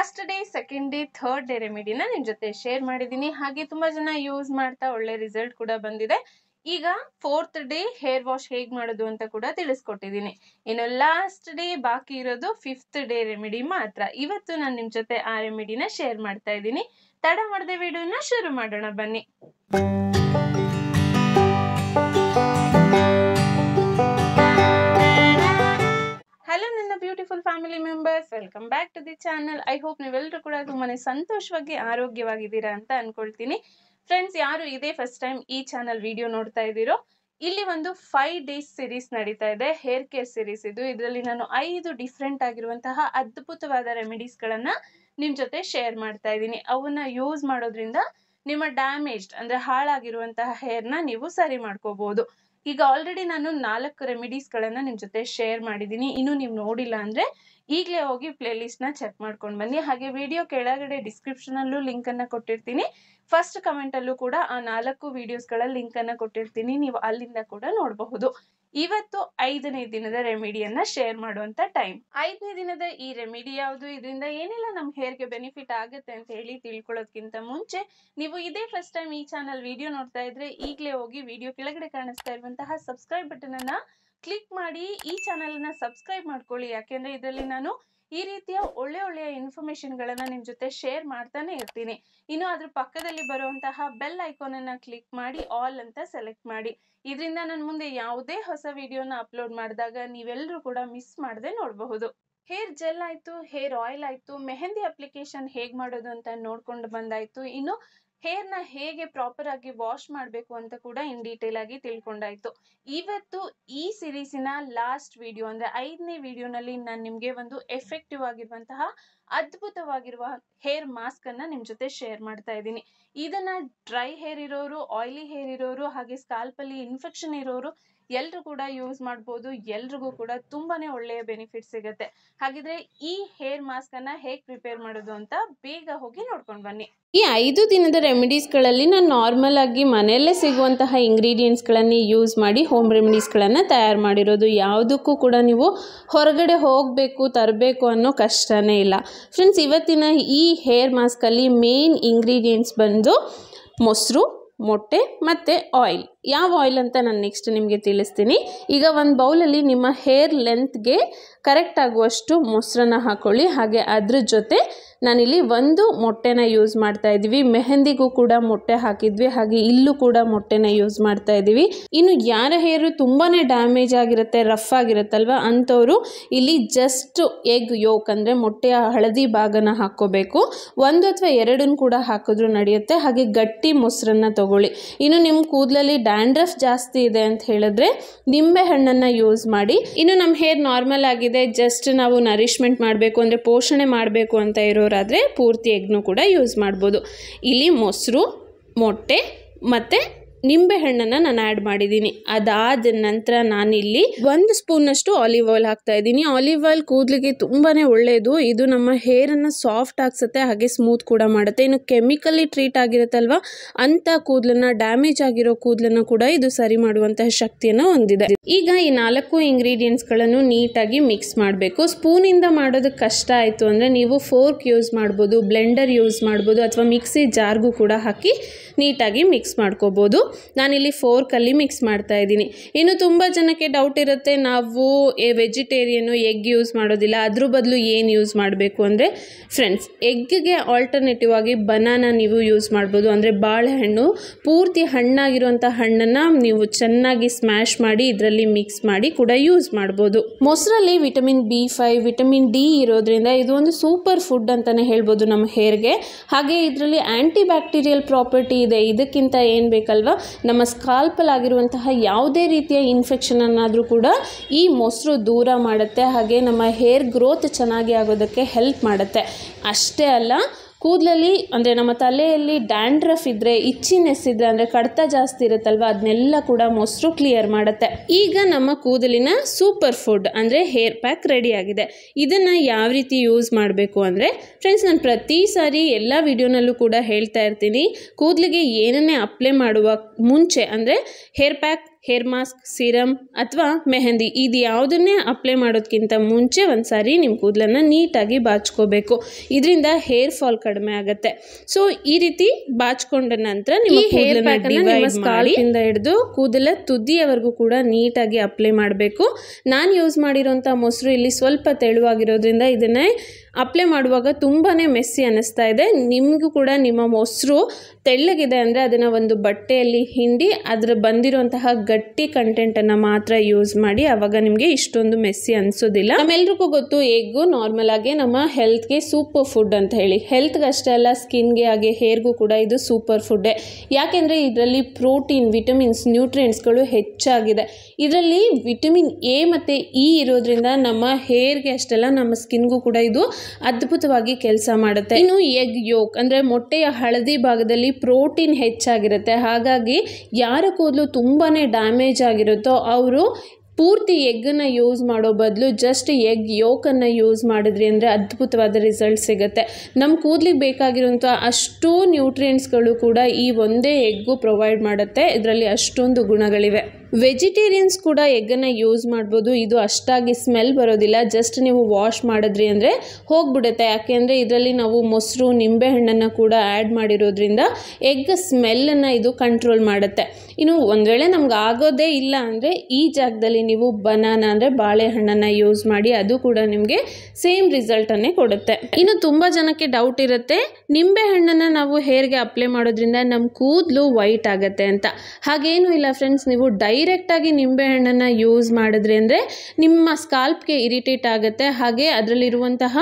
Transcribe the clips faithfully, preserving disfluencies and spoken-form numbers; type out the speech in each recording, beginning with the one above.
First day second day third day ರೆಮಿಡಿನ ನಿಮ್ಮ ಜೊತೆ ಶೇರ್ ಮಾಡಿದ್ದೀನಿ, ಹಾಗೆ ತುಂಬಾ ಜನ ಯೂಸ್ ಮಾಡ್ತಾ ಒಳ್ಳೆ ರಿಸಲ್ಟ್ ಕೂಡ ಬಂದಿದೆ. ಈಗ ಫೋರ್ತ್ ಡೇ ಹೇರ್ ವಾಶ್ ಹೇಗೆ ಮಾಡೋದು ಅಂತ ಕೂಡ ತಿಳಿಸ್ಕೊಟ್ಟಿದ್ದೀನಿ. ಇನ್ನು ಲಾಸ್ಟ್ ಡೇ ಬಾಕಿ ಇರೋದು ಫಿಫ್ತ್ ಡೇ ರೆಮಿಡಿ ಮಾತ್ರ. ಇವತ್ತು ನಾನು ನಿಮ್ಮ ಜೊತೆ ಆ ರೆಮಿಡಿನ ಶೇರ್ ಮಾಡ್ತಾ ಇದ್ದೀನಿ. ತಡ ಮಾಡದೆ ವಿಡಿಯೋನ ಶುರು ಮಾಡೋಣ ಬನ್ನಿ. ಹಲೋ ನನ್ನ beautiful family members, welcome back to the channel. I hope ನೀವೆಲ್ಲರೂ ಕೂಡ ತುಂಬಾನೇ ಸಂತೋಷವಾಗಿ ಆರೋಗ್ಯವಾಗಿದ್ದೀರಾ ಅಂತ ಅನ್ಕೊಳ್ತೀನಿ. ಫ್ರೆಂಡ್ಸ್, ಯಾರು ಇದೇ ಫಸ್ಟ್ ಟೈಮ್ ಈ ಚಾನಲ್ ವಿಡಿಯೋ ನೋಡ್ತಾ ಇದ್ದೀರೋ, ಇಲ್ಲಿ ಒಂದು ಫೈವ್ ಡೇಸ್ ಸಿರೀಸ್ ನಡೀತಾ ಇದೆ, ಹೇರ್ ಕೇರ್ ಸಿರೀಸ್. ಇದು ಇದರಲ್ಲಿ ನಾನು ಐದು ಡಿಫ್ರೆಂಟ್ ಆಗಿರುವಂತಹ ಅದ್ಭುತವಾದ ರೆಮಿಡೀಸ್ಗಳನ್ನು ನಿಮ್ಮ ಜೊತೆ ಶೇರ್ ಮಾಡ್ತಾ ಇದ್ದೀನಿ. ಅವನ್ನ ಯೂಸ್ ಮಾಡೋದ್ರಿಂದ ನಿಮ್ಮ ಡ್ಯಾಮೇಜ್ಡ್ ಅಂದರೆ ಹಾಳಾಗಿರುವಂತಹ ಹೇರ್ನ ನೀವು ಸರಿ ಮಾಡ್ಕೋಬಹುದು. ಈಗ ಆಲ್ರೆಡಿ ನಾನು ನಾಲ್ಕು ರೆಮಿಡೀಸ್ಗಳನ್ನು ನಿಮ್ಮ ಜೊತೆ ಶೇರ್ ಮಾಡಿದ್ದೀನಿ. ಇನ್ನೂ ನೀವು ನೋಡಿಲ್ಲ ಅಂದರೆ ಈಗಲೇ ಹೋಗಿ ಪ್ಲೇ ಲಿಸ್ಟ್ನ ಚೆಕ್ ಮಾಡ್ಕೊಂಡು ಬನ್ನಿ. ಹಾಗೆ ವಿಡಿಯೋ ಕೆಳಗಡೆ ಡಿಸ್ಕ್ರಿಪ್ಷನಲ್ಲೂ ಲಿಂಕನ್ನು ಕೊಟ್ಟಿರ್ತೀನಿ, ಫಸ್ಟ್ ಕಮೆಂಟಲ್ಲೂ ಕೂಡ ಆ ನಾಲ್ಕು ವಿಡಿಯೋಸ್ಗಳ ಲಿಂಕನ್ನು ಕೊಟ್ಟಿರ್ತೀನಿ, ನೀವು ಅಲ್ಲಿಂದ ಕೂಡ ನೋಡಬಹುದು. ಇವತ್ತು ಐದನೇ ದಿನದ ರೆಮಿಡಿಯನ್ನು ಶೇರ್ ಮಾಡುವಂಥ ಟೈಮ್. ಐದನೇ ದಿನದ ಈ ರೆಮಿಡಿ ಯಾವುದು, ಇದರಿಂದ ಏನೆಲ್ಲ ನಮ್ಮ ಹೇರ್ಗೆ ಬೆನಿಫಿಟ್ ಆಗುತ್ತೆ ಅಂತ ಹೇಳಿ ತಿಳ್ಕೊಳ್ಳೋದಕ್ಕಿಂತ ಮುಂಚೆ, ನೀವು ಇದೇ ಫಸ್ಟ್ ಟೈಮ್ ಈ ಚಾನಲ್ ವಿಡಿಯೋ ನೋಡ್ತಾ ಇದ್ರೆ ಈಗಲೇ ಹೋಗಿ ವಿಡಿಯೋ ಕೆಳಗಡೆ ಕಾಣಿಸ್ತಾ ಇರುವಂತಹ ಸಬ್ಸ್ಕ್ರೈಬ್ ಬಟನನ್ನು ಕ್ಲಿಕ್ ಮಾಡಿ ಈ ಚಾನಲನ್ನು ಸಬ್ಸ್ಕ್ರೈಬ್ ಮಾಡ್ಕೊಳ್ಳಿ. ಯಾಕೆಂದರೆ ಇದರಲ್ಲಿ ನಾನು ಈ ರೀತಿಯ ಒಳ್ಳೆ ಒಳ್ಳೆಯ ಇನ್ಫಾರ್ಮೇಷನ್ಗಳನ್ನು ನಿಮ್ಮ ಜೊತೆ ಶೇರ್ ಮಾಡ್ತಾನೆ ಇರ್ತೀನಿ. ಇನ್ನು ಅದ್ರ ಪಕ್ಕದಲ್ಲಿ ಬರುವಂತಹ ಬೆಲ್ ಐಕಾನನ್ನು ಕ್ಲಿಕ್ ಮಾಡಿ ಆಲ್ ಅಂತ ಸೆಲೆಕ್ಟ್ ಮಾಡಿ. ಇದರಿಂದ ನಾನು ಮುಂದೆ ಯಾವುದೇ ಹೊಸ ವಿಡಿಯೋನ ಅಪ್ಲೋಡ್ ಮಾಡಿದಾಗ ನೀವೆಲ್ಲರೂ ಕೂಡ ಮಿಸ್ ಮಾಡದೆ ನೋಡಬಹುದು. ಹೇರ್ ಜೆಲ್ ಆಯಿತು, ಹೇರ್ ಆಯಿಲ್ ಆಯಿತು, ಮೆಹಂದಿ ಅಪ್ಲಿಕೇಶನ್ ಹೇಗೆ ಮಾಡೋದು ಅಂತ ನೋಡ್ಕೊಂಡು ಬಂದಾಯಿತು. ಇನ್ನು ಹೇರ್ನ ಹೇಗೆ ಪ್ರಾಪರ್ ಆಗಿ ವಾಶ್ ಮಾಡಬೇಕು ಅಂತ ಕೂಡ ಇನ್ ಡೀಟೇಲ್ ಆಗಿ ತಿಳ್ಕೊಂಡಾಯ್ತು. ಇವತ್ತು ಈ ಸೀರೀಸಿನ ಲಾಸ್ಟ್ ವಿಡಿಯೋ ಅಂದರೆ ಐದನೇ ವಿಡಿಯೋನಲ್ಲಿ ನಾನು ನಿಮಗೆ ಒಂದು ಎಫೆಕ್ಟಿವ್ ಆಗಿರುವಂತಹ ಅದ್ಭುತವಾಗಿರುವ ಹೇರ್ ಮಾಸ್ಕ್ ಅನ್ನ ನಿಮ್ಮ ಜೊತೆ ಶೇರ್ ಮಾಡ್ತಾ ಇದ್ದೀನಿ. ಇದನ್ನ ಡ್ರೈ ಹೇರ್ ಇರೋರು, ಆಯಿಲಿ ಹೇರ್ ಇರೋರು, ಹಾಗೆ ಸ್ಕಾಲ್ಪಲ್ಲಿ ಇನ್ಫೆಕ್ಷನ್ ಇರೋರು ಎಲ್ಲರೂ ಕೂಡ ಯೂಸ್ ಮಾಡ್ಬೋದು. ಎಲ್ರಿಗೂ ಕೂಡ ತುಂಬಾನೇ ಒಳ್ಳೆಯ ಬೆನಿಫಿಟ್ ಸಿಗುತ್ತೆ. ಹಾಗಿದ್ರೆ ಈ ಹೇರ್ ಮಾಸ್ಕ್ ಅನ್ನ ಹೇಗೆ ಪ್ರಿಪೇರ್ ಮಾಡೋದು ಅಂತ ಬೇಗ ಹೋಗಿ ನೋಡ್ಕೊಂಡು ಬನ್ನಿ. ಈ ಐದು ದಿನದ ರೆಮಿಡೀಸ್ಗಳಲ್ಲಿ ನಾನು ನಾರ್ಮಲ್ ಆಗಿ ಮನೆಯಲ್ಲೇ ಸಿಗುವಂತಹ ಇಂಗ್ರೀಡಿಯೆಂಟ್ಸ್ಗಳನ್ನೇ ಯೂಸ್ ಮಾಡಿ ಹೋಮ್ ರೆಮಿಡೀಸ್ಗಳನ್ನು ತಯಾರು ಮಾಡಿರೋದು. ಯಾವುದಕ್ಕೂ ಕೂಡ ನೀವು ಹೊರಗಡೆ ಹೋಗಬೇಕು ತರಬೇಕು ಅನ್ನೋ ಕಷ್ಟನೇ ಇಲ್ಲ. ಫ್ರೆಂಡ್ಸ್, ಇವತ್ತಿನ ಈ ಹೇರ್ ಮಾಸ್ಕಲ್ಲಿ ಮೇನ್ ಇಂಗ್ರೀಡಿಯೆಂಟ್ಸ್ ಬಂದು ಮೊಸರು, ಮೊಟ್ಟೆ ಮತ್ತು ಆಯಿಲ್. ಯಾವ ಆಯಿಲ್ ಅಂತ ನಾನು ನೆಕ್ಸ್ಟ್ ನಿಮಗೆ ತಿಳಿಸ್ತೀನಿ. ಈಗ ಒಂದು ಬೌಲಲ್ಲಿ ನಿಮ್ಮ ಹೇರ್ ಲೆಂತ್ಗೆ ಕರೆಕ್ಟ್ ಆಗುವಷ್ಟು ಮೊಸರನ್ನು ಹಾಕ್ಕೊಳ್ಳಿ. ಹಾಗೆ ಅದ್ರ ಜೊತೆ ನಾನಿಲ್ಲಿ ಒಂದು ಮೊಟ್ಟೆನ ಯೂಸ್ ಮಾಡ್ತಾ ಇದ್ದೀವಿ. ಮೆಹಂದಿಗೂ ಕೂಡ ಮೊಟ್ಟೆ ಹಾಕಿದ್ವಿ, ಹಾಗೆ ಇಲ್ಲೂ ಕೂಡ ಮೊಟ್ಟೆನ ಯೂಸ್ ಮಾಡ್ತಾ ಇದ್ದೀವಿ. ಇನ್ನು ಯಾರ ಹೇರು ತುಂಬಾ ಡ್ಯಾಮೇಜ್ ಆಗಿರುತ್ತೆ, ರಫ್ ಆಗಿರುತ್ತಲ್ವ, ಅಂಥವರು ಇಲ್ಲಿ ಜಸ್ಟ್ ಎಗ್ ಯೋಕ್ ಅಂದರೆ ಮೊಟ್ಟೆಯ ಹಳದಿ ಭಾಗನ ಹಾಕ್ಕೋಬೇಕು. ಒಂದು ಅಥವಾ ಎರಡನ್ನು ಕೂಡ ಹಾಕಿದ್ರೂ ನಡೆಯುತ್ತೆ. ಹಾಗೆ ಗಟ್ಟಿ ಮೊಸರನ್ನು ತಗೊಳ್ಳಿ. ಇನ್ನು ನಿಮ್ಮ ಕೂದಲಲ್ಲಿ ಡ್ಯಾಂಡ್ರಫ್ ಜಾಸ್ತಿ ಇದೆ ಅಂತ ಹೇಳಿದ್ರೆ ನಿಂಬೆ ಹಣ್ಣನ್ನು ಯೂಸ್ ಮಾಡಿ. ಇನ್ನು ನಮ್ಮ ಹೇರ್ ನಾರ್ಮಲ್ ಆಗಿದೆ, ಜಸ್ಟ್ ನಾವು ನರಿಶ್ಮೆಂಟ್ ಮಾಡಬೇಕು ಅಂದರೆ ಪೋಷಣೆ ಮಾಡಬೇಕು ಅಂತ ಇರೋರಾದರೆ ಪೂರ್ತಿ ಎಗ್ನೂ ಕೂಡ ಯೂಸ್ ಮಾಡ್ಬೋದು. ಇಲ್ಲಿ ಮೊಸರು, ಮೊಟ್ಟೆ ಮತ್ತು ನಿಂಬೆಹಣ್ಣನ್ನು ನಾನು ಆ್ಯಡ್ ಮಾಡಿದ್ದೀನಿ. ಅದಾದ ನಂತರ ನಾನಿಲ್ಲಿ ಒಂದು ಸ್ಪೂನಷ್ಟು ಆಲಿವ್ ಆಯಿಲ್ ಹಾಕ್ತಾ ಇದ್ದೀನಿ. ಆಲಿವ್ ಆಯಿಲ್ ಕೂದಲಿಗೆ ತುಂಬಾ ಒಳ್ಳೆಯದು, ಇದು ನಮ್ಮ ಹೇರನ್ನು ಸಾಫ್ಟ್ ಹಾಕ್ಸುತ್ತೆ, ಹಾಗೆ ಸ್ಮೂತ್ ಕೂಡ ಮಾಡುತ್ತೆ. ಇನ್ನು ಕೆಮಿಕಲಿ ಟ್ರೀಟ್ ಆಗಿರುತ್ತಲ್ವ ಅಂಥ ಕೂದಲನ್ನು, ಡ್ಯಾಮೇಜ್ ಆಗಿರೋ ಕೂದಲನ್ನು ಕೂಡ ಇದು ಸರಿ ಮಾಡುವಂತಹ ಶಕ್ತಿಯನ್ನು ಹೊಂದಿದೆ. ಈಗ ಈ ನಾಲ್ಕು ಇಂಗ್ರೀಡಿಯೆಂಟ್ಸ್ಗಳನ್ನು ನೀಟಾಗಿ ಮಿಕ್ಸ್ ಮಾಡಬೇಕು. ಸ್ಪೂನಿಂದ ಮಾಡೋದಕ್ಕೆ ಕಷ್ಟ ಆಯಿತು ಅಂದರೆ ನೀವು ಫೋರ್ಕ್ ಯೂಸ್ ಮಾಡ್ಬೋದು, ಬ್ಲೆಂಡರ್ ಯೂಸ್ ಮಾಡ್ಬೋದು, ಅಥವಾ ಮಿಕ್ಸಿ ಜಾರ್ಗೂ ಕೂಡ ಹಾಕಿ ನೀಟಾಗಿ ಮಿಕ್ಸ್ ಮಾಡ್ಕೋಬೋದು. ನಾನಿಲ್ಲಿ ಫೋರ್ಕಲ್ಲಿ ಮಿಕ್ಸ್ ಮಾಡ್ತಾ ಇದ್ದೀನಿ. ಇನ್ನು ತುಂಬ ಜನಕ್ಕೆ ಡೌಟ್ ಇರುತ್ತೆ, ನಾವು ವೆಜಿಟೇರಿಯನ್ನು ಎಗ್ ಯೂಸ್ ಮಾಡೋದಿಲ್ಲ, ಅದ್ರ ಬದಲು ಏನು ಯೂಸ್ ಮಾಡಬೇಕು ಅಂದರೆ, ಫ್ರೆಂಡ್ಸ್, ಎಗ್ಗೆ ಆಲ್ಟರ್ನೇಟಿವ್ ಆಗಿ ಬನಾನಾ ನೀವು ಯೂಸ್ ಮಾಡ್ಬೋದು. ಅಂದರೆ ಬಾಳೆಹಣ್ಣು ಪೂರ್ತಿ ಹಣ್ಣಾಗಿರುವಂಥ ಹಣ್ಣನ್ನು ನೀವು ಚೆನ್ನಾಗಿ ಸ್ಮ್ಯಾಶ್ ಮಾಡಿ ಇದರಲ್ಲಿ ಮಿಕ್ಸ್ ಮಾಡಿ ಕೂಡ ಯೂಸ್ ಮಾಡ್ಬೋದು. ಮೊಸರಲ್ಲಿ vitamin B five, vitamin D ಇರೋದ್ರಿಂದ ಇದು ಒಂದು ಸೂಪರ್ ಫುಡ್ ಅಂತಲೇ ಹೇಳ್ಬೋದು ನಮ್ಮ ಹೇರ್ಗೆ. ಹಾಗೆ ಇದರಲ್ಲಿ ಆ್ಯಂಟಿ ಬ್ಯಾಕ್ಟೀರಿಯಲ್ ಪ್ರಾಪರ್ಟಿ ಇದೆ. ಇದಕ್ಕಿಂತ ಏನು ಬೇಕಲ್ವ, ನಮ್ಮ ಸ್ಕಾಲ್ಪಲ್ ಆಗಿರುವಂತಹ ಯಾವುದೇ ರೀತಿಯ ಇನ್ಫೆಕ್ಷನ್ ಅನ್ನಾದರೂ ಕೂಡ ಈ ಮೊಸರು ದೂರ ಮಾಡುತ್ತೆ. ಹಾಗೆ ನಮ್ಮ ಹೇರ್ ಗ್ರೋತ್ ಚೆನ್ನಾಗಿ ಆಗೋದಕ್ಕೆ ಹೆಲ್ಪ್ ಮಾಡುತ್ತೆ. ಅಷ್ಟೇ ಅಲ್ಲ, ಕೂದಲಲ್ಲಿ ಅಂದರೆ ನಮ್ಮ ತಲೆಯಲ್ಲಿ ಡ್ಯಾಂಡ್ರಫ್ ಇದ್ದರೆ, ಇಚ್ಚಿನೆಸ್ ಇದ್ದರೆ, ಅಂದರೆ ಕಡತ ಜಾಸ್ತಿ ಇರುತ್ತಲ್ವ, ಅದನ್ನೆಲ್ಲ ಕೂಡ ಮೊಸರು ಕ್ಲಿಯರ್ ಮಾಡುತ್ತೆ. ಈಗ ನಮ್ಮ ಕೂದಲಿನ ಸೂಪರ್ ಫುಡ್ ಅಂದರೆ ಹೇರ್ ಪ್ಯಾಕ್ ರೆಡಿಯಾಗಿದೆ. ಇದನ್ನು ಯಾವ ರೀತಿ ಯೂಸ್ ಮಾಡಬೇಕು ಅಂದರೆ, ಫ್ರೆಂಡ್ಸ್, ನಾನು ಪ್ರತಿ ಸಾರಿ ಎಲ್ಲ ವಿಡಿಯೋನಲ್ಲೂ ಕೂಡ ಹೇಳ್ತಾ ಇರ್ತೀನಿ, ಕೂದಲಿಗೆ ಏನನ್ನೇ ಅಪ್ಲೈ ಮಾಡುವ ಮುಂಚೆ ಅಂದರೆ hair pack hair mask, serum अथवा मेहंदी ಇದು ಯಾವುದನ್ನೇ ಅಪ್ಲೈ ಮಾಡೋದಕ್ಕಿಂತ ಮುಂಚೆ ಒಂದು ಸಾರಿ ನಿಮ್ಮ ಕೂದಲನ್ನ ನೀಟಾಗಿ ಬಾಚಿಕೊಳ್ಳಬೇಕು. ಇದರಿಂದ ಹೇರ್ ಫಾಲ್ ಕಡಿಮೆ ಆಗುತ್ತೆ. ಸೊ ಈ ರೀತಿ ಬಾಚಿಕೊಂಡ ನಂತರ ನಿಮ್ಮ ಕೂದಲನ್ನ ಡಿವೈಡ್ ಮಾಡಿ ಇಂದ ಹಿಡಿದು ಕೂದಲ ತುದಿಯವರೆಗೂ ಕೂಡ ನೀಟಾಗಿ ಅಪ್ಲೈ ಮಾಡಬೇಕು. ನಾನು ಯೂಸ್ ಮಾಡಿರೋಂತ ಮೊಸರು ಇಲ್ಲಿ ಸ್ವಲ್ಪ ತೆಳುವಾಗಿರೋದ್ರಿಂದ ಇದನ್ನ ಅಪ್ಲೈ ಮಾಡುವಾಗ ತುಂಬಾನೇ ಮೆಸ್ಸಿ ಅನಿಸ್ತಾ ಇದೆ. ನಿಮಗೂ ಕೂಡ ನಿಮ್ಮ ಮೊಸರು ತೆಳ್ಳಗಿದೆ ಅಂದ್ರೆ ಅದನ್ನ ಒಂದು ಬಟ್ಟೆಯಲ್ಲಿ ಹಿಂಡಿ ಅದರ ಬಂದಿರೋಂತ ಗಟ್ಟಿ ಕಂಟೆಂಟ್ ಅನ್ನು ಮಾತ್ರ ಯೂಸ್ ಮಾಡಿ ಆಗ ನಿಮಗೆ ಇಷ್ಟೊಂದು ಮೆಸ್ಸಿ ಅನಿಸೋದಿಲ್ಲ. ನಮ್ಮೆಲ್ಲರಿಗೂ ಗೊತ್ತು ಎಗ್ ನಾರ್ಮಲ್ ಆಗಿ ನಮ್ಮ ಹೆಲ್ತ್ ಗೆ ಸೂಪರ್ ಫುಡ್ ಅಂತ ಹೇಳಿ. ಹೆಲ್ತ್ ಗೆ ಅಷ್ಟೇ ಅಲ್ಲ ಸ್ಕಿನ್ ಗೆ ಹಾಗೆ ಹೇರ್ ಗೂ ಕೂಡ ಇದು ಸೂಪರ್ ಫುಡ್. ಯಾಕೆಂದ್ರೆ ಇದರಲ್ಲಿ ಪ್ರೋಟೀನ್, ವಿಟಮಿನ್ಸ್, ನ್ಯೂಟ್ರಿಯೆಂಟ್ಸ್ ಗಳು ಹೆಚ್ಚಾಗಿದೆ. ಇದರಲ್ಲಿ ವಿಟಮಿನ್ ಎ ಮತ್ತೆ ಇ ಇರೋದ್ರಿಂದ ನಮ್ಮ ಹೇರ್ ಗೆ ಅಷ್ಟೇ ಅಲ್ಲ ನಮ್ಮ ಸ್ಕಿನ್ ಗೂ ಕೂಡ ಇದು ಅದ್ಭುತವಾಗಿ ಕೆಲಸ ಮಾಡುತ್ತೆ. ಇನ್ನು ಎಗ್ ಯೋಕ್ ಅಂದ್ರೆ ಮೊಟ್ಟೆಯ ಹಳದಿ ಭಾಗದಲ್ಲಿ ಪ್ರೋಟೀನ್ ಹೆಚ್ಚಾಗಿರುತ್ತೆ. ಹಾಗಾಗಿ ಯಾರ ಕೂದಲು ತುಂಬಾನೇ ಡ್ಯಾಮೇಜ್ ಆಗಿರುತ್ತೋ ಅವರು ಪೂರ್ತಿ ಎಗ್ಗನ್ನು ಯೂಸ್ ಮಾಡೋ ಬದಲು ಜಸ್ಟ್ ಎಗ್ ಯೋಕನ್ನು ಯೂಸ್ ಮಾಡಿದ್ರಿ ಅಂದರೆ ಅದ್ಭುತವಾದ ರಿಸಲ್ಟ್ ಸಿಗುತ್ತೆ. ನಮ್ಮ ಕೂದಲಿಗೆ ಬೇಕಾಗಿರೋಂಥ ಅಷ್ಟು ನ್ಯೂಟ್ರಿಯೆಂಟ್ಸ್ಗಳು ಕೂಡ ಈ ಒಂದೇ ಎಗ್ಗು ಪ್ರೊವೈಡ್ ಮಾಡುತ್ತೆ. ಇದರಲ್ಲಿ ಅಷ್ಟೊಂದು ಗುಣಗಳಿವೆ. ವೆಜಿಟೇರಿಯನ್ಸ್ ಕೂಡ ಎಗ್ಗನ್ನು ಯೂಸ್ ಮಾಡ್ಬೋದು. ಇದು ಅಷ್ಟಾಗಿ ಸ್ಮೆಲ್ ಬರೋದಿಲ್ಲ. ಜಸ್ಟ್ ನೀವು ವಾಶ್ ಮಾಡಿದ್ರಿ ಅಂದರೆ ಹೋಗ್ಬಿಡುತ್ತೆ. ಯಾಕೆಂದರೆ ಇದರಲ್ಲಿ ನಾವು ಮೊಸರು, ನಿಂಬೆಹಣ್ಣನ್ನು ಕೂಡ ಆ್ಯಡ್ ಮಾಡಿರೋದ್ರಿಂದ ಎಗ್ ಸ್ಮೆಲ್ಲನ್ನು ಇದು ಕಂಟ್ರೋಲ್ ಮಾಡುತ್ತೆ. ಇನ್ನು ಒಂದು ವೇಳೆ ನಮ್ಗೆ ಆಗೋದೇ ಇಲ್ಲ ಅಂದರೆ ಈ ಜಾಗದಲ್ಲಿ ನೀವು ಬನಾನ ಅಂದರೆ ಬಾಳೆಹಣ್ಣನ್ನು ಯೂಸ್ ಮಾಡಿ ಅದು ಕೂಡ ನಿಮಗೆ ಸೇಮ್ ರಿಸಲ್ಟನ್ನೇ ಕೊಡುತ್ತೆ. ಇನ್ನು ತುಂಬ ಜನಕ್ಕೆ ಡೌಟ್ ಇರುತ್ತೆ, ನಿಂಬೆಹಣ್ಣನ್ನು ನಾವು ಹೇರ್ಗೆ ಅಪ್ಲೈ ಮಾಡೋದ್ರಿಂದ ನಮ್ಮ ಕೂದಲು ವೈಟ್ ಆಗುತ್ತೆ ಅಂತ. ಹಾಗೇನೂ ಇಲ್ಲ ಫ್ರೆಂಡ್ಸ್. ನೀವು ಡೈ ಡೈರೆಕ್ಟಾಗಿ ನಿಂಬೆಹಣ್ಣನ್ನು ಯೂಸ್ ಮಾಡಿದ್ರಿ ಅಂದರೆ ನಿಮ್ಮ ಸ್ಕಾಲ್ಪ್ಗೆ ಇರಿಟೇಟ್ ಆಗುತ್ತೆ. ಹಾಗೆ ಅದರಲ್ಲಿರುವಂತಹ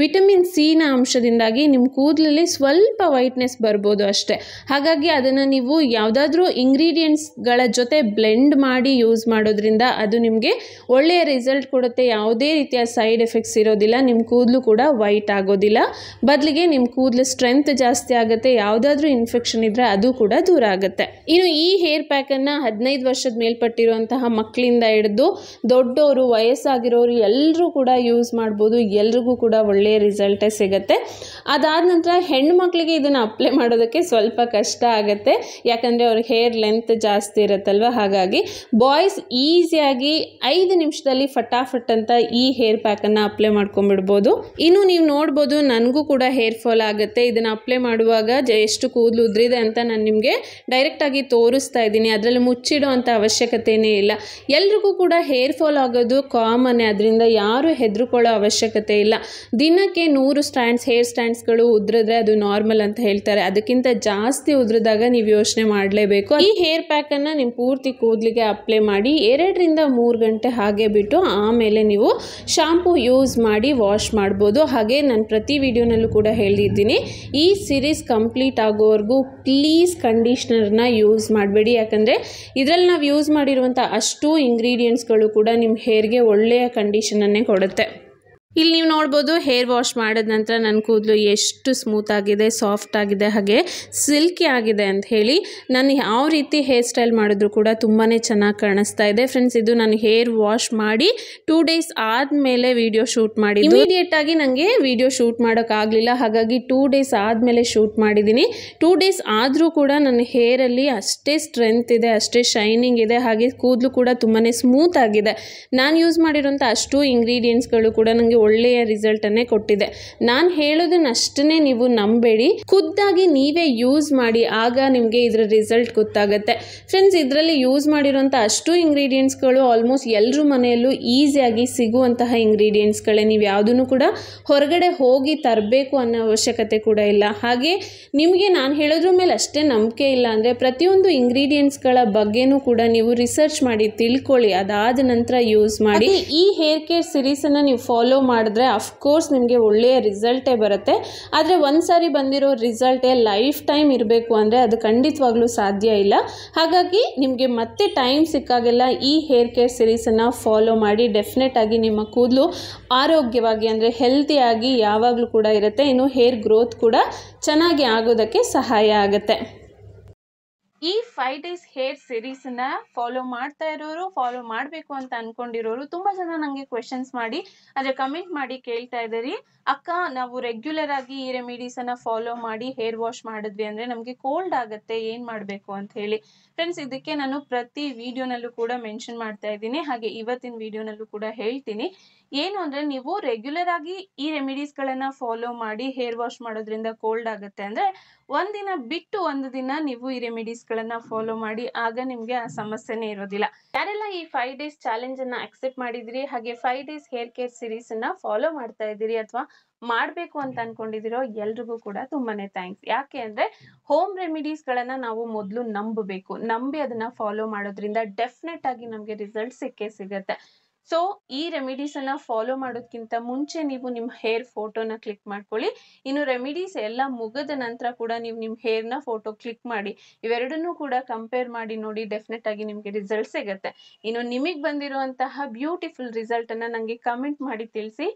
ವಿಟಮಿನ್ ಸಿನ ಅಂಶದಿಂದಾಗಿ ನಿಮ್ಮ ಕೂದಲಲ್ಲಿ ಸ್ವಲ್ಪ ವೈಟ್ನೆಸ್ ಬರ್ಬೋದು ಅಷ್ಟೇ. ಹಾಗಾಗಿ ಅದನ್ನು ನೀವು ಯಾವುದಾದ್ರೂ ಇಂಗ್ರೀಡಿಯೆಂಟ್ಸ್ಗಳ ಜೊತೆ ಬ್ಲೆಂಡ್ ಮಾಡಿ ಯೂಸ್ ಮಾಡೋದ್ರಿಂದ ಅದು ನಿಮಗೆ ಒಳ್ಳೆಯ ರಿಸಲ್ಟ್ ಕೊಡುತ್ತೆ. ಯಾವುದೇ ರೀತಿಯ ಸೈಡ್ ಎಫೆಕ್ಟ್ಸ್ ಇರೋದಿಲ್ಲ. ನಿಮ್ಮ ಕೂದಲು ಕೂಡ ವೈಟ್ ಆಗೋದಿಲ್ಲ. ಬದಲಿಗೆ ನಿಮ್ಮ ಕೂದಲು ಸ್ಟ್ರೆಂತ್ ಜಾಸ್ತಿ ಆಗುತ್ತೆ. ಯಾವುದಾದ್ರೂ ಇನ್ಫೆಕ್ಷನ್ ಇದ್ದರೆ ಅದು ಕೂಡ ದೂರ ಆಗುತ್ತೆ. ಇನ್ನು ಈ ಹೇರ್ ಪ್ಯಾಕನ್ನು ಹದಿನೈದು ವರ್ಷದ ಮೇಲ್ಪಟ್ಟಿರುವಂತಹ ಮಕ್ಕಳಿಂದ ಹಿಡಿದು ದೊಡ್ಡವರು, ವಯಸ್ಸಾಗಿರೋರು ಎಲ್ಲರೂ ಕೂಡ ಯೂಸ್ ಮಾಡ್ಬೋದು. ಎಲ್ರಿಗೂ ಕೂಡ ಒಳ್ಳೆಯ ರಿಸಲ್ಟೇ ಸಿಗುತ್ತೆ. ಅದಾದ ನಂತರ ಹೆಣ್ಮಕ್ಳಿಗೆ ಇದನ್ನು ಅಪ್ಲೈ ಮಾಡೋದಕ್ಕೆ ಸ್ವಲ್ಪ ಕಷ್ಟ ಆಗುತ್ತೆ. ಯಾಕಂದರೆ ಅವ್ರ ಹೇರ್ ಲೆಂತ್ ಜಾಸ್ತಿ ಇರುತ್ತಲ್ವ. ಹಾಗಾಗಿ ಬಾಯ್ಸ್ ಈಸಿಯಾಗಿ ಐದು ನಿಮಿಷದಲ್ಲಿ ಫಟಾಫಟ್ ಅಂತ ಈ ಹೇರ್ ಪ್ಯಾಕನ್ನು ಅಪ್ಲೈ ಮಾಡ್ಕೊಂಡ್ಬಿಡ್ಬೋದು. ಇನ್ನು ನೀವು ನೋಡ್ಬೋದು ನನಗೂ ಕೂಡ ಹೇರ್ ಫಾಲ್ ಆಗುತ್ತೆ. ಇದನ್ನು ಅಪ್ಲೈ ಮಾಡುವಾಗ ಎಷ್ಟು ಕೂದಲು ಉದ್ರಿದೆ ಅಂತ ನಾನು ನಿಮಗೆ ಡೈರೆಕ್ಟಾಗಿ ತೋರಿಸ್ತಾ ಇದ್ದೀನಿ. ಅದರಲ್ಲಿ ಮುಚ್ಚಿಡೋ ಅಂತ ಅವಶ್ಯಕತೆಯೇ ಇಲ್ಲ. ಎಲ್ರಿಗೂ ಕೂಡ ಹೇರ್ ಫಾಲ್ ಆಗೋದು ಕಾಮನ್. ಅದರಿಂದ ಯಾರು ಹೆದರ್ಕೊಳ್ಳೋ ಅವಶ್ಯಕತೆ ಇಲ್ಲ. ದಿನಕ್ಕೆ ನೂರು ಸ್ಟ್ಯಾಂಡ್ಸ್ ಹೇರ್ ಸ್ಟ್ಯಾಂಡ್ಸ್ಗಳು ಉದ್ರಿದ್ರೆ ಅದು ನಾರ್ಮಲ್ ಅಂತ ಹೇಳ್ತಾರೆ. ಅದಕ್ಕಿಂತ ಜಾಸ್ತಿ ಉದ್ರಿದಾಗ ನೀವು ಯೋಚನೆ ಮಾಡಲೇಬೇಕು. ಈ ಹೇರ್ ಪ್ಯಾಕ್ ಅನ್ನ ನಿಮ್ಮ ಪೂರ್ತಿ ಕೂದಲಿಗೆ ಅಪ್ಲೈ ಮಾಡಿ ಎರಡರಿಂದ ಮೂರು ಗಂಟೆ ಹಾಗೆ ಬಿಟ್ಟು ಆಮೇಲೆ ನೀವು ಶಾಂಪೂ ಯೂಸ್ ಮಾಡಿ ವಾಶ್ ಮಾಡ್ಬೋದು. ಹಾಗೆ ನಾನು ಪ್ರತಿ ವಿಡಿಯೋನಲ್ಲೂ ಕೂಡ ಹೇಳಿದ್ದೀನಿ, ಈ ಸೀರೀಸ್ ಕಂಪ್ಲೀಟ್ ಆಗೋವರೆಗೂ ಪ್ಲೀಸ್ ಕಂಡೀಷ್ನರ್ನ ಯೂಸ್ ಮಾಡಬೇಡಿ. ಯಾಕಂದರೆ ಇದರಲ್ಲಿ ನಾವು ಯೂಸ್ ಮಾಡಿರುವಂಥ ಅಷ್ಟು ಇಂಗ್ರೀಡಿಯೆಂಟ್ಸ್ಗಳು ಕೂಡ ನಿಮ್ಮ ಹೇರ್ಗೆ ಒಳ್ಳೆಯ ಕಂಡೀಷನನ್ನೇ ಕೊಡುತ್ತೆ. ಇಲ್ಲಿ ನೀವು ನೋಡ್ಬೋದು ಹೇರ್ ವಾಶ್ ಮಾಡಿದ ನಂತರ ನನ್ನ ಕೂದಲು ಎಷ್ಟು ಸ್ಮೂತ್ ಆಗಿದೆ, ಸಾಫ್ಟ್ ಆಗಿದೆ, ಹಾಗೆ ಸಿಲ್ಕಿ ಆಗಿದೆ ಅಂತ ಹೇಳಿ. ನಾನು ಯಾವ ರೀತಿ ಹೇರ್ ಸ್ಟೈಲ್ ಮಾಡಿದ್ರು ಕೂಡ ತುಂಬಾ ಚೆನ್ನಾಗಿ ಕಾಣಿಸ್ತಾ ಇದೆ ಫ್ರೆಂಡ್ಸ್. ಇದು ನಾನು ಹೇರ್ ವಾಶ್ ಮಾಡಿ ಟೂ ಡೇಸ್ ಆದಮೇಲೆ ವಿಡಿಯೋ ಶೂಟ್ ಮಾಡಿ. ಇಮಿಡಿಯೇಟ್ ಆಗಿ ನನಗೆ ವಿಡಿಯೋ ಶೂಟ್ ಮಾಡೋಕ್ಕಾಗಲಿಲ್ಲ. ಹಾಗಾಗಿ ಟೂ ಡೇಸ್ ಆದಮೇಲೆ ಶೂಟ್ ಮಾಡಿದ್ದೀನಿ. ಟೂ ಡೇಸ್ ಆದರೂ ಕೂಡ ನನ್ನ ಹೇರಲ್ಲಿ ಅಷ್ಟೇ ಸ್ಟ್ರೆಂತ್ ಇದೆ, ಅಷ್ಟೇ ಶೈನಿಂಗ್ ಇದೆ, ಹಾಗೆ ಕೂದಲು ಕೂಡ ತುಂಬಾ ಸ್ಮೂತ್ ಆಗಿದೆ. ನಾನು ಯೂಸ್ ಮಾಡಿರೋಂಥ ಅಷ್ಟು ಇಂಗ್ರೀಡಿಯೆಂಟ್ಸ್ಗಳು ಕೂಡ ನನಗೆ ಒಳ್ಳೆಯ ರಿಸಲ್ಟ್ ಅನ್ನೇ ಕೊಟ್ಟಿದೆ. ನಾನು ಹೇಳೋದನ್ನ ಅಷ್ಟನ್ನೇ ನೀವು ನಂಬೇಡಿ. ಖುದ್ದಾಗಿ ನೀವೇ ಯೂಸ್ ಮಾಡಿ, ಆಗ ನಿಮಗೆ ಇದರ ರಿಸಲ್ಟ್ ಗೊತ್ತಾಗುತ್ತೆ ಫ್ರೆಂಡ್ಸ್. ಇದರಲ್ಲಿ ಯೂಸ್ ಮಾಡಿರೋಂಥ ಅಷ್ಟು ಇಂಗ್ರೀಡಿಯೆಂಟ್ಸ್ಗಳು ಆಲ್ಮೋಸ್ಟ್ ಎಲ್ಲರೂ ಮನೆಯಲ್ಲೂ ಈಸಿಯಾಗಿ ಸಿಗುವಂತಹ ಇಂಗ್ರೀಡಿಯೆಂಟ್ಸ್ಗಳೇ. ನೀವು ಯಾವುದನ್ನು ಕೂಡ ಹೊರಗಡೆ ಹೋಗಿ ತರಬೇಕು ಅನ್ನೋ ಅವಶ್ಯಕತೆ ಕೂಡ ಇಲ್ಲ. ಹಾಗೆ ನಿಮಗೆ ನಾನು ಹೇಳೋದ್ರ ಮೇಲೆ ಅಷ್ಟೇ ನಂಬಿಕೆ ಇಲ್ಲ ಅಂದರೆ ಪ್ರತಿಯೊಂದು ಇಂಗ್ರೀಡಿಯೆಂಟ್ಸ್ಗಳ ಬಗ್ಗೆನೂ ಕೂಡ ನೀವು ರಿಸರ್ಚ್ ಮಾಡಿ ತಿಳ್ಕೊಳ್ಳಿ. ಅದಾದ ನಂತರ ಯೂಸ್ ಮಾಡಿ. ಈ ಹೇರ್ ಕೇರ್ ಸೀರೀಸನ್ನು ನೀವು ಫಾಲೋ ಮಾಡಿದ್ರೆ ಅಫ್ಕೋರ್ಸ್ ನಿಮಗೆ ಒಳ್ಳೆಯ ರಿಸಲ್ಟೇ ಬರುತ್ತೆ. ಆದರೆ ಒಂದು ಸಾರಿ ಬಂದಿರೋ ರಿಸಲ್ಟೇ ಲೈಫ್ ಟೈಮ್ ಇರಬೇಕು ಅಂದರೆ ಅದು ಖಂಡಿತವಾಗ್ಲೂ ಸಾಧ್ಯ ಇಲ್ಲ. ಹಾಗಾಗಿ ನಿಮಗೆ ಮತ್ತೆ ಟೈಮ್ ಸಿಕ್ಕಾಗೆಲ್ಲ ಈ ಹೇರ್ ಕೇರ್ ಸೀರೀಸನ್ನು ಫಾಲೋ ಮಾಡಿ. ಡೆಫಿನೆಟ್ ಆಗಿ ನಿಮ್ಮ ಕೂದಲು ಆರೋಗ್ಯವಾಗಿ ಅಂದರೆ ಹೆಲ್ತಿಯಾಗಿ ಯಾವಾಗಲೂ ಕೂಡ ಇರುತ್ತೆ. ಇನ್ನು ಹೇರ್ ಗ್ರೋತ್ ಕೂಡ ಚೆನ್ನಾಗಿ ಆಗೋದಕ್ಕೆ ಸಹಾಯ ಆಗುತ್ತೆ. ಈ ಫೈವ್ ಡೇಸ್ ಹೇರ್ ಸೀರೀಸ್ನ ಫಾಲೋ ಮಾಡ್ತಾ ಇರೋರು ಫಾಲೋ ಮಾಡಬೇಕು ಅಂತ ಅನ್ಕೊಂಡಿರೋರು ತುಂಬಾ ಜನ ನನಗೆ ಕ್ವೆಶ್ಚನ್ಸ್ ಮಾಡಿ ಅದರ ಕಮೆಂಟ್ ಮಾಡಿ ಕೇಳ್ತಾ ಇದ್ದೀರಿ, ಅಕ್ಕ ನಾವು ರೆಗ್ಯುಲರ್ ಆಗಿ ಈ ರೆಮಿಡೀಸ್ ಅನ್ನು ಫಾಲೋ ಮಾಡಿ ಹೇರ್ ವಾಶ್ ಮಾಡಿದ್ವಿ ಅಂದ್ರೆ ನಮಗೆ ಕೋಲ್ಡ್ ಆಗುತ್ತೆ, ಏನು ಮಾಡಬೇಕು ಅಂತ ಹೇಳಿ. ಫ್ರೆಂಡ್ಸ್, ಇದಕ್ಕೆ ನಾನು ಪ್ರತಿ ವಿಡಿಯೋನಲ್ಲೂ ಕೂಡ ಮೆನ್ಷನ್ ಮಾಡ್ತಾ ಇದ್ದೀನಿ, ಹಾಗೆ ಇವತ್ತಿನ ವಿಡಿಯೋನಲ್ಲೂ ಕೂಡ ಹೇಳ್ತೀನಿ. ಏನು ಅಂದರೆ, ನೀವು ರೆಗ್ಯುಲರ್ ಆಗಿ ಈ ರೆಮಿಡೀಸ್ಗಳನ್ನು ಫಾಲೋ ಮಾಡಿ ಹೇರ್ ವಾಶ್ ಮಾಡೋದ್ರಿಂದ ಕೋಲ್ಡ್ ಆಗುತ್ತೆ ಅಂದರೆ ಒಂದಿನ ಬಿಟ್ಟು ಒಂದು ದಿನ ನೀವು ಈ ರೆಮಿಡೀಸ್ಗಳನ್ನು ಫಾಲೋ ಮಾಡಿ, ಆಗ ನಿಮಗೆ ಆ ಸಮಸ್ಯೆನೇ ಇರೋದಿಲ್ಲ. ಯಾರೆಲ್ಲ ಈ ಫೈವ್ ಡೇಸ್ ಚಾಲೆಂಜನ್ನು ಅಕ್ಸೆಪ್ಟ್ ಮಾಡಿದಿರಿ, ಹಾಗೆ ಫೈವ್ ಡೇಸ್ ಹೇರ್ ಕೇರ್ ಸೀರೀಸನ್ನು ಫಾಲೋ ಮಾಡ್ತಾ ಇದ್ದೀರಿ ಅಥವಾ ಮಾಡಬೇಕು ಅಂತ ಅನ್ಕೊಂಡಿದಿರೋ ಎಲ್ರಿಗೂ ಕೂಡ ತುಂಬಾನೇ ಥ್ಯಾಂಕ್ಸ್. ಯಾಕೆ ಅಂದರೆ, ಹೋಮ್ ರೆಮಿಡೀಸ್ಗಳನ್ನು ನಾವು ಮೊದಲು ನಂಬಬೇಕು, ನಂಬಿ ಅದನ್ನು ಫಾಲೋ ಮಾಡೋದ್ರಿಂದ ಡೆಫಿನೆಟ್ ಆಗಿ ನಮಗೆ ರಿಸಲ್ಟ್ ಸಿಕ್ಕೇ ಸಿಗುತ್ತೆ. ಸೊ ಈ ರೆಮಿಡೀಸನ್ನು ಫಾಲೋ ಮಾಡೋದಕ್ಕಿಂತ ಮುಂಚೆ ನೀವು ನಿಮ್ಮ ಹೇರ್ ಫೋಟೋನ ಕ್ಲಿಕ್ ಮಾಡ್ಕೊಳ್ಳಿ. ಇನ್ನು ರೆಮಿಡೀಸ್ ಎಲ್ಲ ಮುಗಿದ ನಂತರ ಕೂಡ ನೀವು ನಿಮ್ಮ ಹೇರ್ನ ಫೋಟೋ ಕ್ಲಿಕ್ ಮಾಡಿ, ಇವೆರಡನ್ನೂ ಕೂಡ ಕಂಪೇರ್ ಮಾಡಿ ನೋಡಿ, ಡೆಫಿನೆಟ್ ಆಗಿ ನಿಮಗೆ ರಿಸಲ್ಟ್ ಸಿಗುತ್ತೆ. ಇನ್ನು ನಿಮಗೆ ಬಂದಿರುವಂತಹ ಬ್ಯೂಟಿಫುಲ್ ರಿಸಲ್ಟನ್ನು ನನಗೆ ಕಮೆಂಟ್ ಮಾಡಿ ತಿಳಿಸಿ.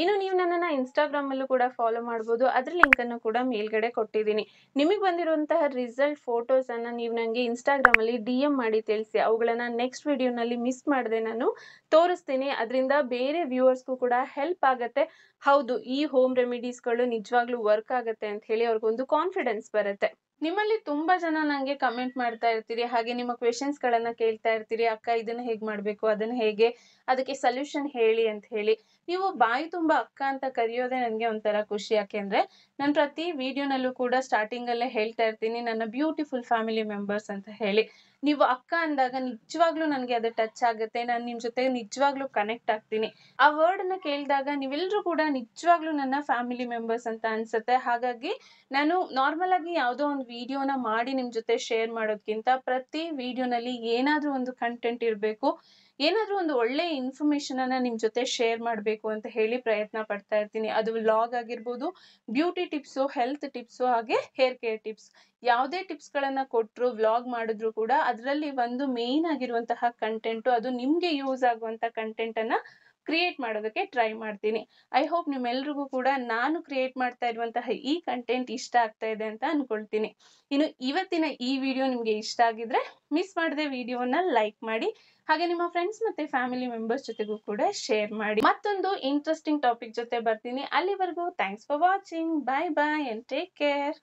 ಇನ್ನು ನೀವು ನನ್ನನ್ನು ಇನ್ಸ್ಟಾಗ್ರಾಮಲ್ಲೂ ಕೂಡ ಫಾಲೋ ಮಾಡ್ಬೋದು, ಅದ್ರ ಲಿಂಕನ್ನು ಕೂಡ ಮೇಲ್ಗಡೆ ಕೊಟ್ಟಿದ್ದೀನಿ. ನಿಮಗೆ ಬಂದಿರುವಂತಹ ರಿಸಲ್ಟ್ ಫೋಟೋಸನ್ನು ನೀವು ನನಗೆ ಇನ್ಸ್ಟಾಗ್ರಾಮಲ್ಲಿ ಡಿ ಎಮ್ ಮಾಡಿ ತಿಳಿಸಿ, ಅವುಗಳನ್ನು ನೆಕ್ಸ್ಟ್ ವಿಡಿಯೋನಲ್ಲಿ ಮಿಸ್ ಮಾಡದೆ ನಾನು ತೋರಿಸ್ತೀನಿ. ಅದರಿಂದ ಬೇರೆ ವ್ಯೂವರ್ಸ್ಗೂ ಕೂಡ ಹೆಲ್ಪ್ ಆಗುತ್ತೆ. ಹೌದು, ಈ ಹೋಮ್ ರೆಮಿಡೀಸ್ಗಳು ನಿಜವಾಗ್ಲೂ ವರ್ಕ್ ಆಗುತ್ತೆ ಅಂತ ಹೇಳಿ ಅವ್ರಿಗೊಂದು ಕಾನ್ಫಿಡೆನ್ಸ್ ಬರುತ್ತೆ. ನಿಮ್ಮಲ್ಲಿ ತುಂಬ ಜನ ನನಗೆ ಕಮೆಂಟ್ ಮಾಡ್ತಾ ಇರ್ತೀರಿ, ಹಾಗೆ ನಿಮ್ಮ ಕ್ವೆಶನ್ಸ್ಗಳನ್ನು ಕೇಳ್ತಾ ಇರ್ತೀರಿ, ಅಕ್ಕ ಇದನ್ನು ಹೇಗೆ ಮಾಡಬೇಕು, ಅದನ್ನು ಹೇಗೆ, ಅದಕ್ಕೆ ಸೊಲ್ಯೂಷನ್ ಹೇಳಿ ಅಂತ ಹೇಳಿ. ನೀವು ಬಾಯಿ ತುಂಬ ಅಕ್ಕ ಅಂತ ಕರೆಯೋದೇ ನನಗೆ ಒಂಥರ ಖುಷಿ. ಯಾಕೆಂದರೆ ನಾನು ಪ್ರತಿ ವಿಡಿಯೋನಲ್ಲೂ ಕೂಡ ಸ್ಟಾರ್ಟಿಂಗಲ್ಲೇ ಹೇಳ್ತಾ ಇರ್ತೀನಿ ನನ್ನ ಬ್ಯೂಟಿಫುಲ್ ಫ್ಯಾಮಿಲಿ ಮೆಂಬರ್ಸ್ ಅಂತ ಹೇಳಿ. ನೀವು ಅಕ್ಕ ಅಂದಾಗ ನಿಜವಾಗ್ಲೂ ನನಗೆ ಅದು ಟಚ್ ಆಗುತ್ತೆ, ನಾನು ನಿಮ್ಮ ಜೊತೆ ನಿಜವಾಗ್ಲೂ ಕನೆಕ್ಟ್ ಆಗ್ತೀನಿ. ಆ ವರ್ಡನ್ನು ಕೇಳಿದಾಗ ನೀವೆಲ್ಲರೂ ಕೂಡ ನಿಜವಾಗ್ಲೂ ನನ್ನ ಫ್ಯಾಮಿಲಿ ಮೆಂಬರ್ಸ್ ಅಂತ ಅನಿಸುತ್ತೆ. ಹಾಗಾಗಿ ನಾನು ನಾರ್ಮಲ್ ಆಗಿ ಯಾವುದೋ ಒಂದು ವಿಡಿಯೋನ ಮಾಡಿ ನಿಮ್ಮ ಜೊತೆ ಶೇರ್ ಮಾಡೋದಕ್ಕಿಂತ ಪ್ರತಿ ವಿಡಿಯೋನಲ್ಲಿ ಏನಾದರೂ ಒಂದು ಕಂಟೆಂಟ್ ಇರಬೇಕು, ಏನಾದರೂ ಒಂದು ಒಳ್ಳೆ ಇನ್ಫಾರ್ಮೇಷನನ್ನು ನಿಮ್ಮ ಜೊತೆ ಶೇರ್ ಮಾಡಬೇಕು ಅಂತ ಹೇಳಿ ಪ್ರಯತ್ನ ಪಡ್ತಾ ಇರ್ತೀನಿ. ಅದು ವ್ಲಾಗ್ ಆಗಿರ್ಬೋದು, ಬ್ಯೂಟಿ ಟಿಪ್ಸು, ಹೆಲ್ತ್ ಟಿಪ್ಸು, ಹಾಗೆ ಹೇರ್ ಕೇರ್ ಟಿಪ್ಸ್. ಯಾವುದೇ ಟಿಪ್ಸ್ಗಳನ್ನು ಕೊಟ್ಟರು, ವ್ಲಾಗ್ ಮಾಡಿದ್ರು ಕೂಡ ಅದರಲ್ಲಿ ಒಂದು ಮೇಯ್ನ್ ಆಗಿರುವಂತಹ ಕಂಟೆಂಟು, ಅದು ನಿಮಗೆ ಯೂಸ್ ಆಗುವಂಥ ಕಂಟೆಂಟನ್ನು ಕ್ರಿಯೇಟ್ ಮಾಡೋದಕ್ಕೆ ಟ್ರೈ ಮಾಡ್ತೀನಿ. ಐ ಹೋಪ್ ನಿಮ್ಮೆಲ್ರಿಗೂ ಕೂಡ ನಾನು ಕ್ರಿಯೇಟ್ ಮಾಡ್ತಾ ಇರುವಂತಹ ಈ ಕಂಟೆಂಟ್ ಇಷ್ಟ ಆಗ್ತಾ ಇದೆ ಅಂತ ಅಂದ್ಕೊಳ್ತೀನಿ. ಇನ್ನು ಇವತ್ತಿನ ಈ ವಿಡಿಯೋ ನಿಮಗೆ ಇಷ್ಟ ಆಗಿದ್ರೆ ಮಿಸ್ ಮಾಡದೆ ವಿಡಿಯೋನ ಲೈಕ್ ಮಾಡಿ, ಹಾಗೆ ನಿಮ್ಮ ಫ್ರೆಂಡ್ಸ್ ಮತ್ತೆ ಫ್ಯಾಮಿಲಿ ಮೆಂಬರ್ಸ್ ಜೊತೆಗೂ ಕೂಡ ಶೇರ್ ಮಾಡಿ. ಮತ್ತೊಂದು ಇಂಟ್ರೆಸ್ಟಿಂಗ್ ಟಾಪಿಕ್ ಜೊತೆ ಬರ್ತೀನಿ, ಅಲ್ಲಿವರೆಗೂ thanks for watching, bye bye and take care.